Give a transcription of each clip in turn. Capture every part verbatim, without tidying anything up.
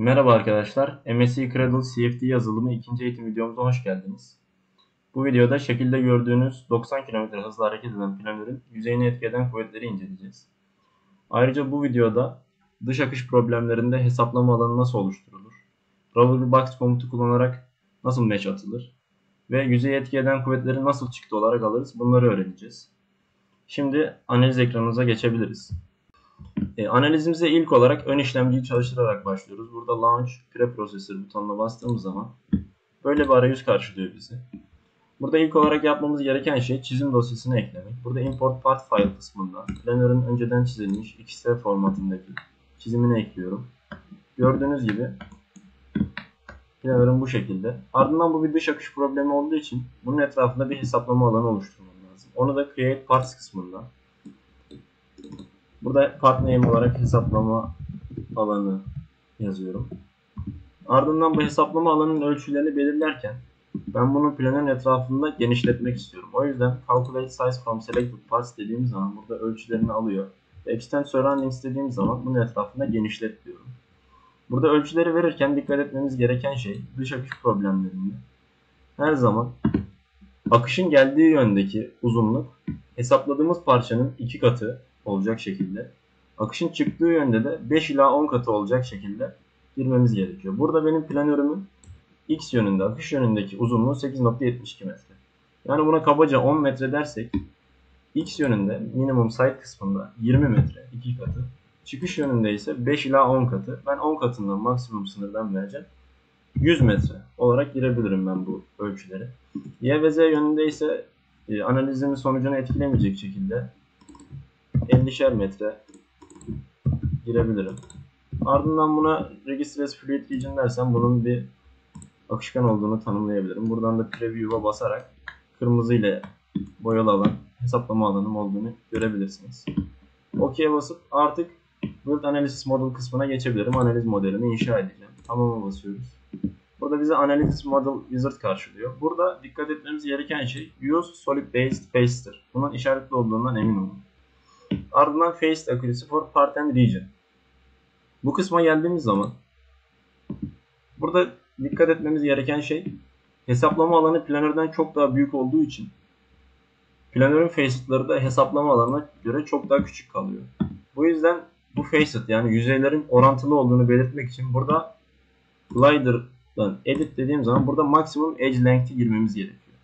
Merhaba arkadaşlar, M S C Cradle C F D yazılımı ikinci eğitim videomuza hoş geldiniz. Bu videoda şekilde gördüğünüz doksan kilometre hızla hareket eden planörün yüzeyini etkileyen kuvvetleri inceleyeceğiz. Ayrıca bu videoda dış akış problemlerinde hesaplama alanı nasıl oluşturulur, Rubber Box komutu kullanarak nasıl mesh atılır ve yüzeyi etkileyen kuvvetleri nasıl çıktı olarak alırız, bunları öğreneceğiz. Şimdi analiz ekranımıza geçebiliriz. E, analizimize ilk olarak ön işlemciyi çalıştırarak başlıyoruz. Burada Launch Preprocessor butonuna bastığımız zaman böyle bir arayüz karşılıyor bizi. Burada ilk olarak yapmamız gereken şey çizim dosyasını eklemek. Burada Import Part File kısmında planörün önceden çizilmiş X T formatındaki çizimini ekliyorum. Gördüğünüz gibi planörün bu şekilde. Ardından bu bir dış akış problemi olduğu için bunun etrafında bir hesaplama alanı oluşturmam lazım. Onu da Create Parts kısmında. Burada part name olarak hesaplama alanı yazıyorum. Ardından bu hesaplama alanının ölçülerini belirlerken ben bunu planörün etrafında genişletmek istiyorum. O yüzden Calculate Size from Selected Parts dediğim zaman burada ölçülerini alıyor. Ve Extend Surroundings dediğim zaman bunun etrafında genişlet diyorum. Burada ölçüleri verirken dikkat etmemiz gereken şey dış akış problemlerinde her zaman akışın geldiği yöndeki uzunluk hesapladığımız parçanın iki katı olacak şekilde, akışın çıktığı yönde de beş ila on katı olacak şekilde girmemiz gerekiyor. Burada benim planörümün x yönünde, akış yönündeki uzunluğu sekiz nokta yetmiş iki metre. Yani buna kabaca on metre dersek x yönünde minimum site kısmında yirmi metre, iki katı. Çıkış yönünde ise beş ila on katı. Ben on katından maksimum sınırdan vereceğim. yüz metre olarak girebilirim ben bu ölçüleri. Y ve z yönünde ise e, analizimin sonucunu etkilemeyecek şekilde elli metre girebilirim. Ardından buna Registress Fluid Region dersem bunun bir akışkan olduğunu tanımlayabilirim. Buradan da Preview'a basarak kırmızı ile boyalı alan hesaplama alanım olduğunu görebilirsiniz. okey'e basıp artık Build Analysis Model kısmına geçebilirim. Analiz modelini inşa edeceğim. Tamam'a basıyoruz. Burada bize Analysis Model Wizard karşılıyor. Burada dikkat etmemiz gereken şey Use Solid Based Face'tir. Bunun işaretli olduğundan emin olun. Ardından Face Accuracy for Part and Region. Bu kısma geldiğimiz zaman burada dikkat etmemiz gereken şey hesaplama alanı planörden çok daha büyük olduğu için planörün faceit'ları da hesaplama alanına göre çok daha küçük kalıyor. Bu yüzden bu faceit yani yüzeylerin orantılı olduğunu belirtmek için burada Slider'dan Edit dediğim zaman burada Maximum Edge Length'i girmemiz gerekiyor.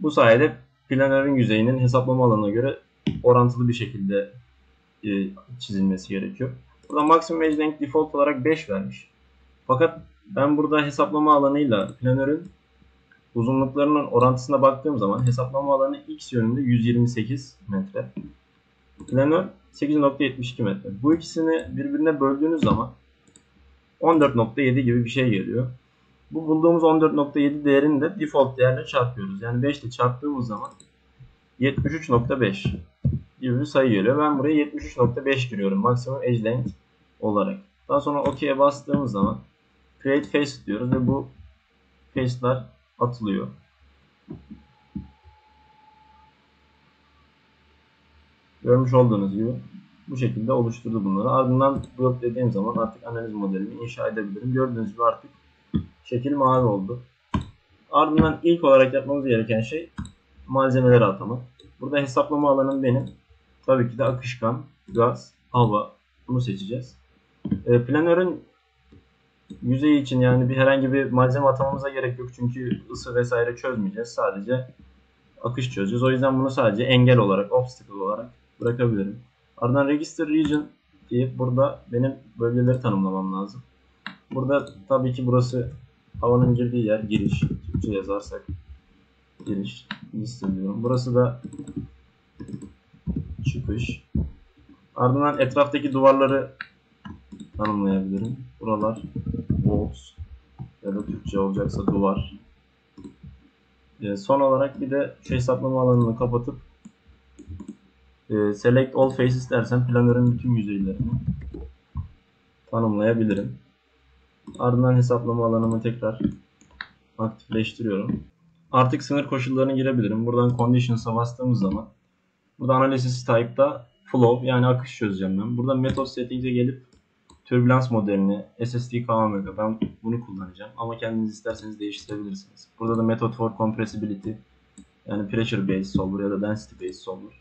Bu sayede planörün yüzeyinin hesaplama alanına göre orantılı bir şekilde e, çizilmesi gerekiyor. Burada Maximum Edge Length default olarak beş vermiş. Fakat ben burada hesaplama alanıyla planörün uzunluklarının orantısına baktığım zaman hesaplama alanı x yönünde yüz yirmi sekiz metre. Planör sekiz nokta yetmiş iki metre. Bu ikisini birbirine böldüğünüz zaman on dört nokta yedi gibi bir şey geliyor. Bu bulduğumuz on dört nokta yedi değerini de default değerle çarpıyoruz. Yani beş ile çarptığımız zaman yetmiş üç nokta beş gibi bir sayı geliyor. Ben buraya yetmiş üç nokta beş giriyorum maksimum edge length olarak. Daha sonra okey'e bastığımız zaman create face diyoruz ve bu face'ler atılıyor. Görmüş olduğunuz gibi bu şekilde oluşturdu bunları. Ardından build dediğim zaman artık analiz modelini inşa edebilirim. Gördüğünüz gibi artık şekil mavi oldu. Ardından ilk olarak yapmamız gereken şey malzemeleri atamak. Burada hesaplama alanım benim. Tabii ki de akışkan, gaz, hava. Bunu seçeceğiz. E, planörün yüzeyi için yani bir herhangi bir malzeme atamamıza gerek yok. Çünkü ısı vesaire çözmeyeceğiz. Sadece akış çözeceğiz. O yüzden bunu sadece engel olarak, obstacle olarak bırakabilirim. Ardından Register Region deyip burada benim bölgeleri tanımlamam lazım. Burada tabii ki burası havanın girdiği yer. Giriş. Türkçe yazarsak. Giriş listeliyorum. Burası da çıkış. Ardından etraftaki duvarları tanımlayabilirim. Buralar walls ya da Türkçe olacaksa duvar. E, son olarak bir de şu hesaplama alanını kapatıp e, Select All Faces dersen planörün bütün yüzeylerini tanımlayabilirim. Ardından hesaplama alanımı tekrar aktifleştiriyorum. Artık sınır koşullarına girebilirim. Buradan Conditions'a bastığımız zaman burada Analysis Type'da Flow yani akış çözeceğim ben. Burada Method Settings'e gelip türbülans modelini, S S T k-omega, ben bunu kullanacağım ama kendiniz isterseniz değiştirebilirsiniz. Burada da method for compressibility, yani pressure based solver ya da density based solver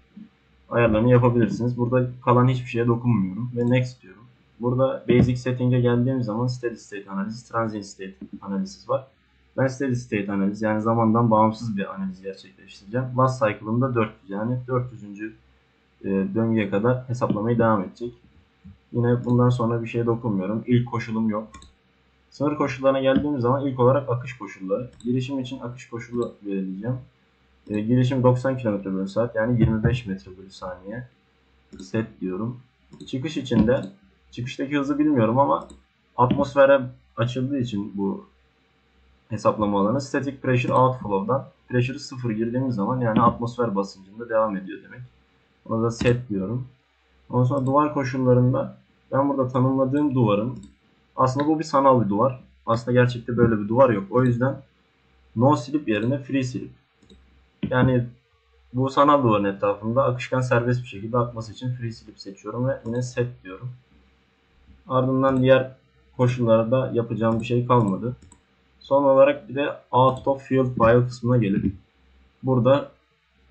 ayarlarını yapabilirsiniz. Burada kalan hiçbir şeye dokunmuyorum ve next diyorum. Burada basic setting'e geldiğim zaman steady state analiz, transient state analiz var. Ben steady state analiz, yani zamandan bağımsız bir analiz gerçekleştireceğim. Last cycle'ımda dört yüz, yani dört yüzüncü döngüye kadar hesaplamaya devam edecek. Yine bundan sonra bir şeye dokunmuyorum. İlk koşulum yok. Sınır koşullarına geldiğimiz zaman ilk olarak akış koşulları. Girişim için akış koşulu belirleyeceğim. E, girişim doksan kilometre bölü saat, yani yirmi beş metre bölü saniye set diyorum. Çıkış için de çıkıştaki hızı bilmiyorum ama atmosfere açıldığı için bu hesaplama alanı static pressure outflow'dan pressure'ı sıfır girdiğimiz zaman, yani atmosfer basıncında devam ediyor demek. Ona da set diyorum. Ondan sonra duvar koşullarında ben burada tanımladığım duvarın, aslında bu bir sanal bir duvar. Aslında gerçekte böyle bir duvar yok. O yüzden no slip yerine free slip. Yani bu sanal duvarın etrafında akışkan serbest bir şekilde akması için free slip seçiyorum ve yine set diyorum. Ardından diğer koşullarda yapacağım bir şey kalmadı. Son olarak bir de out of field file kısmına gelip burada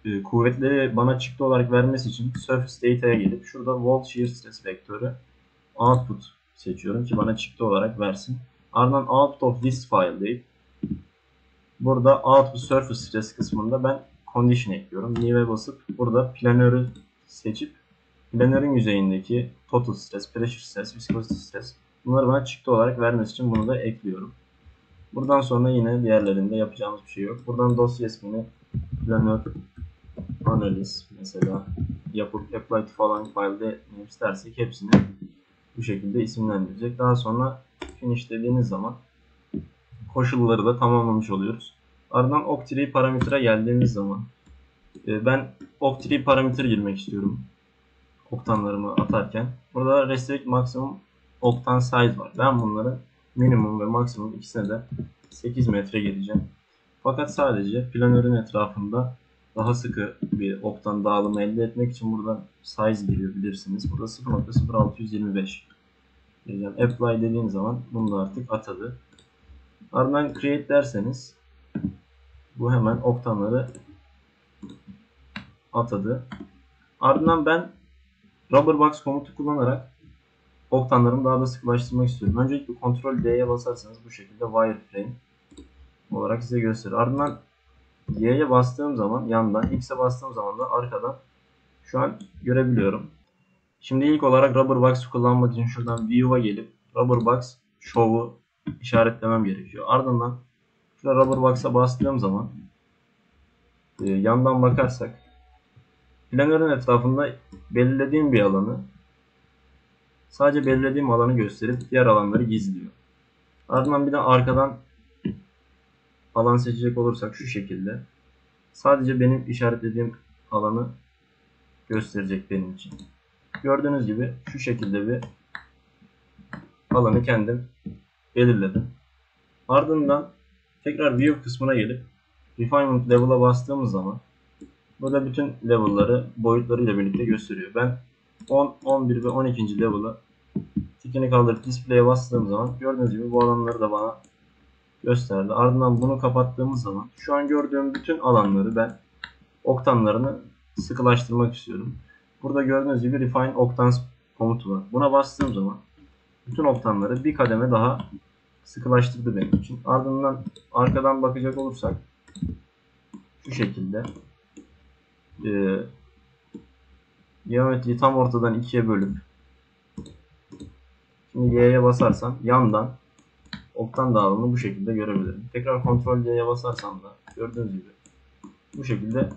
e, kuvvetleri bana çıktı olarak vermesi için surface data'ya gelip şurada volt shear stress vektörü output seçiyorum ki bana çıktı olarak versin. Ardından out of this file deyip burada output surface stress kısmında ben condition ekliyorum. New'e basıp burada planörü seçip planörün yüzeyindeki total stress, pressure stress, viscosity stress, bunları bana çıktı olarak vermesi için bunu da ekliyorum. Buradan sonra yine diğerlerinde yapacağımız bir şey yok. Buradan dosya ismini planör analiz mesela yapıp apply falan file'de ne istersek hepsini bu şekilde isimlendirecek. Daha sonra finish dediğiniz zaman koşulları da tamamlamış oluyoruz. Ardından Octree parametre geldiğimiz zaman ben Octree parametre girmek istiyorum oktanlarımı atarken. Burada restrict maximum oktan size var. Ben bunları minimum ve maksimum ikisine de sekiz metre geleceğim. Fakat sadece planörün etrafında daha sıkı bir oktan dağılımı elde etmek için burada size girebilirsiniz. Burada sıfır nokta sıfır altı yüz yirmi beş diyeceğim. Apply dediğim zaman bunu da artık atadı. Ardından create derseniz bu hemen oktanları atadı. Ardından ben rubberbox komutu kullanarak oktanlarımı daha da sıkılaştırmak istiyorum. Öncelikle Ctrl D'ye basarsanız bu şekilde wireframe olarak size gösterir. Ardından Y'ye bastığım zaman yandan, X'e bastığım zaman da arkadan şu an görebiliyorum. Şimdi ilk olarak Rubberbox'u kullanmak için şuradan View'a gelip Rubberbox Show'u işaretlemem gerekiyor. Ardından şurada Rubberbox'a bastığım zaman e, yandan bakarsak planörün etrafında belirlediğim bir alanı, sadece belirlediğim alanı gösterip diğer alanları gizliyor. Ardından bir de arkadan alan seçecek olursak şu şekilde. Sadece benim işaretlediğim alanı gösterecek benim için. Gördüğünüz gibi şu şekilde bir alanı kendim belirledim. Ardından tekrar View kısmına gelip Refinement Level'a bastığımız zaman burada bütün level'ları boyutlarıyla birlikte gösteriyor. Ben on, on bir ve on iki. level'ı tikini kaldırıp display'e bastığım zaman gördüğünüz gibi bu alanları da bana gösterdi. Ardından bunu kapattığımız zaman şu an gördüğüm bütün alanları ben oktanlarını sıkılaştırmak istiyorum. Burada gördüğünüz gibi Refine Octans komutu var. Buna bastığım zaman bütün oktanları bir kademe daha sıkılaştırdı benim için. Ardından arkadan bakacak olursak şu şekilde ee, geometriyi tam ortadan ikiye bölüp şimdi Y'ye basarsam yandan oktan dağılımını bu şekilde görebilirim. Tekrar Ctrl D'ye basarsam da gördüğünüz gibi bu şekilde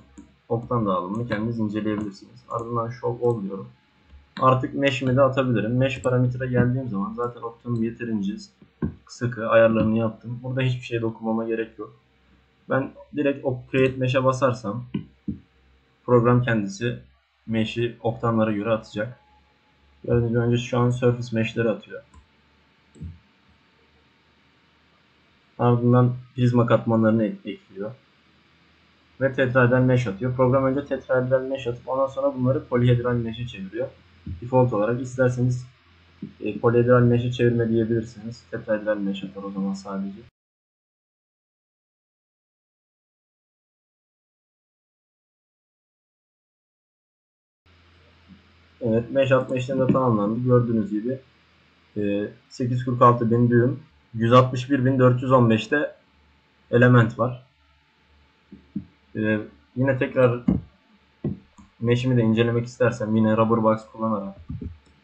oktan dağılımını kendiniz inceleyebilirsiniz. Ardından show all diyorum. Artık mesh'imi de atabilirim. Mesh parametre geldiğim zaman zaten oktanım yeterince sıkı, ayarlarını yaptım. Burada hiçbir şeye dokunmama gerek yok. Ben direkt create mesh'e basarsam program kendisi mesh'i oktanlara göre atacak. Gördüğünüz önce şu an surface mesh'leri atıyor. Ardından prizma katmanlarını ekliyor. Ve tetraedral mesh atıyor. Program önce tetraedral mesh atıp ondan sonra bunları polihedral mesh'e çeviriyor. Default olarak isterseniz E, poliedral meşe çevirme diyebilirsiniz. Tetraedral meş atar o zaman sadece. Evet, mesh atma işlemi de tamamlandı. Gördüğünüz gibi sekiz yüz kırk altı bin düğüm, yüz altmış bir bin dört yüz on beş'te element var. Yine tekrar mesh'imi de incelemek istersem yine rubber box kullanarak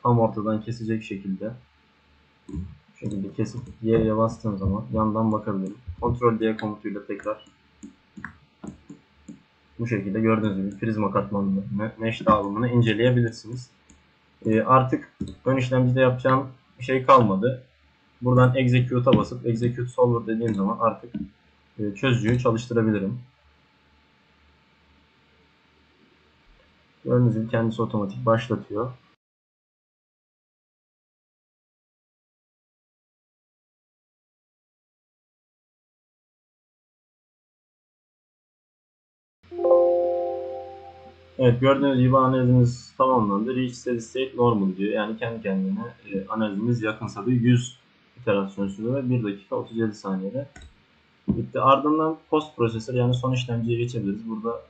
tam ortadan kesecek şekilde. Çünkü bir kesip Y'ye bastığım zaman yandan bakabilirim. Ctrl D komutuyla tekrar bu şekilde gördüğünüz gibi prizma katmanını, mesh dağılımını inceleyebilirsiniz. Ee, artık ön işlemcide yapacağım bir şey kalmadı. Buradan Execute'a basıp Execute Solver dediğim zaman artık e, çözücüyü çalıştırabilirim. Gördüğünüz gibi kendisi otomatik başlatıyor. Evet, gördüğünüz gibi analizimiz tamamlandı. Reach steady state normal diyor. Yani kendi kendine e, analizimiz yakınsa da yüz iterasyon sürüyor ve bir dakika otuz yedi saniyede bitti. Ardından post processor yani son işlemciye geçebiliriz. Burada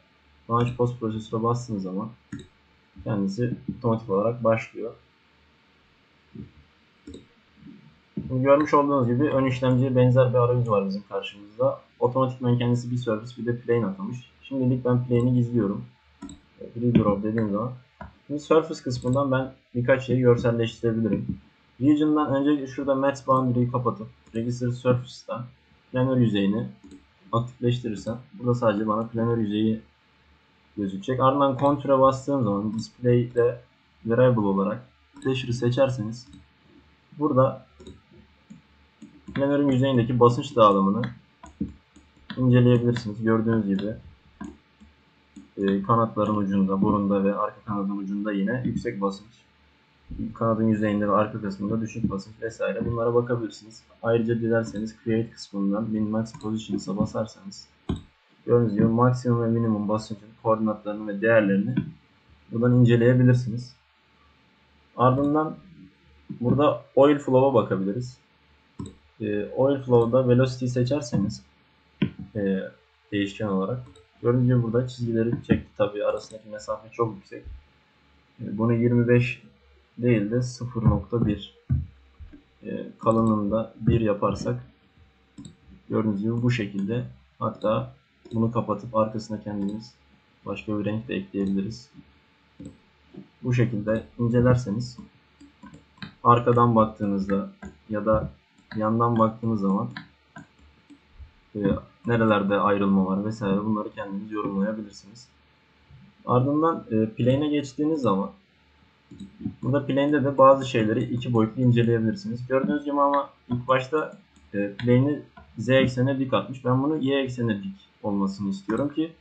launch post processor'a bastığınız zaman kendisi otomatik olarak başlıyor. Şimdi görmüş olduğunuz gibi ön işlemciye benzer bir arayüz var bizim karşımızda. Otomatikman kendisi bir service bir de plane atamış. Şimdilik ben plane'i gizliyorum. Redraw dediğim zaman. Şimdi surface kısmından ben birkaç şeyi görselleştirebilirim. Region'dan önce şurada Max Boundary'yi kapatıp Register Surface'dan planar yüzeyini aktifleştirirsem burada sadece bana planar yüzeyi gözükecek. Ardından Contour'a bastığım zaman Display'de Variable olarak Pressure'ı seçerseniz burada planarın yüzeyindeki basınç dağılımını inceleyebilirsiniz. Gördüğünüz gibi kanatların ucunda, burunda ve arka kanadın ucunda yine yüksek basınç. Kanadın yüzeyinde ve arka kısmında düşük basınç vesaire. Bunlara bakabilirsiniz. Ayrıca dilerseniz Create kısmından Min-Max Positions'a basarsanız gördüğünüz gibi maksimum ve minimum basıncın koordinatlarını ve değerlerini buradan inceleyebilirsiniz. Ardından burada Oil Flow'a bakabiliriz. Oil Flow'da Velocity'yi seçerseniz değişken olarak gördüğünüz gibi burada çizgileri çekti. Tabii arasındaki mesafe çok yüksek. Bunu yirmi beş değil de sıfır nokta bir kalınlığında bir yaparsak gördüğünüz gibi bu şekilde. Hatta bunu kapatıp arkasına kendimiz başka bir renk de ekleyebiliriz. Bu şekilde incelerseniz arkadan baktığınızda ya da yandan baktığınız zaman nerelerde ayrılma var vesaire bunları kendiniz yorumlayabilirsiniz. Ardından e, plane'e geçtiğiniz zaman burada plane'de de bazı şeyleri iki boyutlu inceleyebilirsiniz. Gördüğünüz gibi ama ilk başta e, plane'i Z eksenine dik atmış. Ben bunu Y eksenine dik olmasını istiyorum ki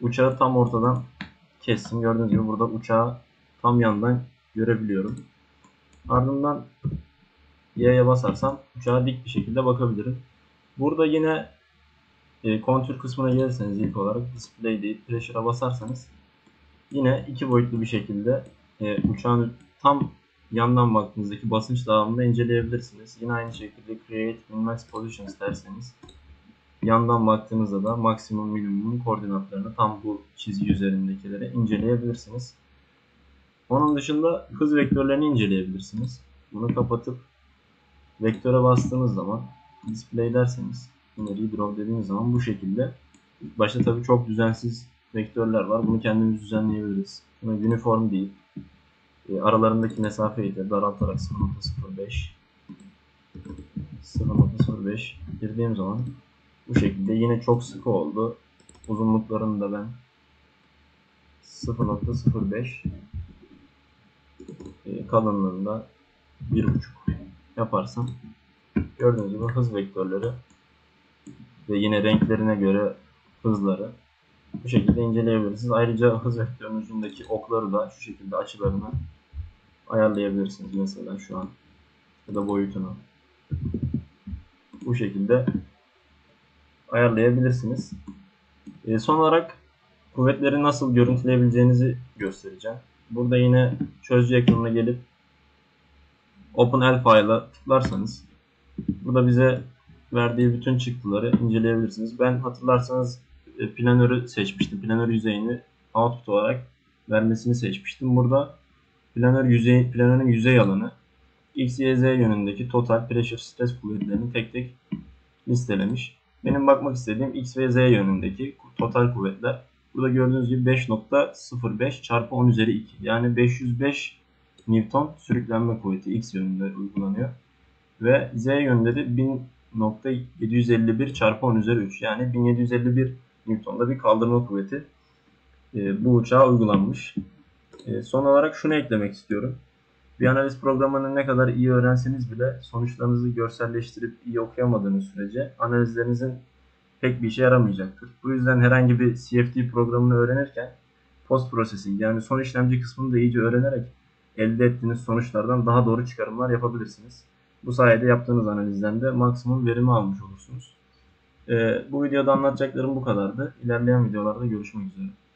uçağı tam ortadan kessin. Gördüğünüz gibi burada uçağı tam yandan görebiliyorum. Ardından Y'ye basarsam uçağa dik bir şekilde bakabilirim. Burada yine E, kontür kısmına gelirseniz ilk olarak display deyip pressure'a basarsanız yine iki boyutlu bir şekilde e, uçağın tam yandan baktığınızdaki basınç dağılımını inceleyebilirsiniz. Yine aynı şekilde create min-max positions derseniz yandan baktığınızda da maksimum minimum koordinatlarını tam bu çizgi üzerindekileri inceleyebilirsiniz. Onun dışında hız vektörlerini inceleyebilirsiniz. Bunu kapatıp vektöre bastığınız zaman display derseniz redraw dediğimiz zaman bu şekilde. Başta tabii çok düzensiz vektörler var. Bunu kendimiz düzenleyebiliriz. Buna uniform deyip e, aralarındaki mesafeyi de daraltarak sıfır nokta sıfır beş girdiğim zaman bu şekilde yine çok sıkı oldu. Uzunluklarını da ben sıfır nokta sıfır beş e, kalınlığında bir buçuk yaparsam gördüğünüz gibi hız vektörleri ve yine renklerine göre hızları bu şekilde inceleyebilirsiniz. Ayrıca hız vektörünün ucundaki okları da şu şekilde açılarını ayarlayabilirsiniz. Mesela şu an ya da boyutunu bu şekilde ayarlayabilirsiniz. E, son olarak kuvvetleri nasıl görüntüleyebileceğinizi göstereceğim. Burada yine çözücü ekranına gelip OpenL file'a tıklarsanız burada bize verdiği bütün çıktıları inceleyebilirsiniz. Ben hatırlarsanız planörü seçmiştim. Planör yüzeyini output olarak vermesini seçmiştim. Burada planör yüzey, planörün yüzey alanı X, Y, Z yönündeki total pressure stres kuvvetlerini tek tek listelemiş. Benim bakmak istediğim X ve Z yönündeki total kuvvetler. Burada gördüğünüz gibi beş nokta sıfır beş çarpı on üzeri iki. Yani beş yüz beş Newton sürüklenme kuvveti X yönünde uygulanıyor. Ve Z yönünde de bin nokta yedi yüz elli bir çarpı on üzeri üç. Yani bin yedi yüz elli bir Newton'da bir kaldırma kuvveti e, bu uçağa uygulanmış. E, son olarak şunu eklemek istiyorum. Bir analiz programını ne kadar iyi öğrenseniz bile sonuçlarınızı görselleştirip iyi okuyamadığınız sürece analizlerinizin pek bir işe yaramayacaktır. Bu yüzden herhangi bir C F D programını öğrenirken post processing yani son işlemci kısmını da iyice öğrenerek elde ettiğiniz sonuçlardan daha doğru çıkarımlar yapabilirsiniz. Bu sayede yaptığınız analizden de maksimum verimi almış olursunuz. Ee, bu videoda anlatacaklarım bu kadardı. İlerleyen videolarda görüşmek üzere.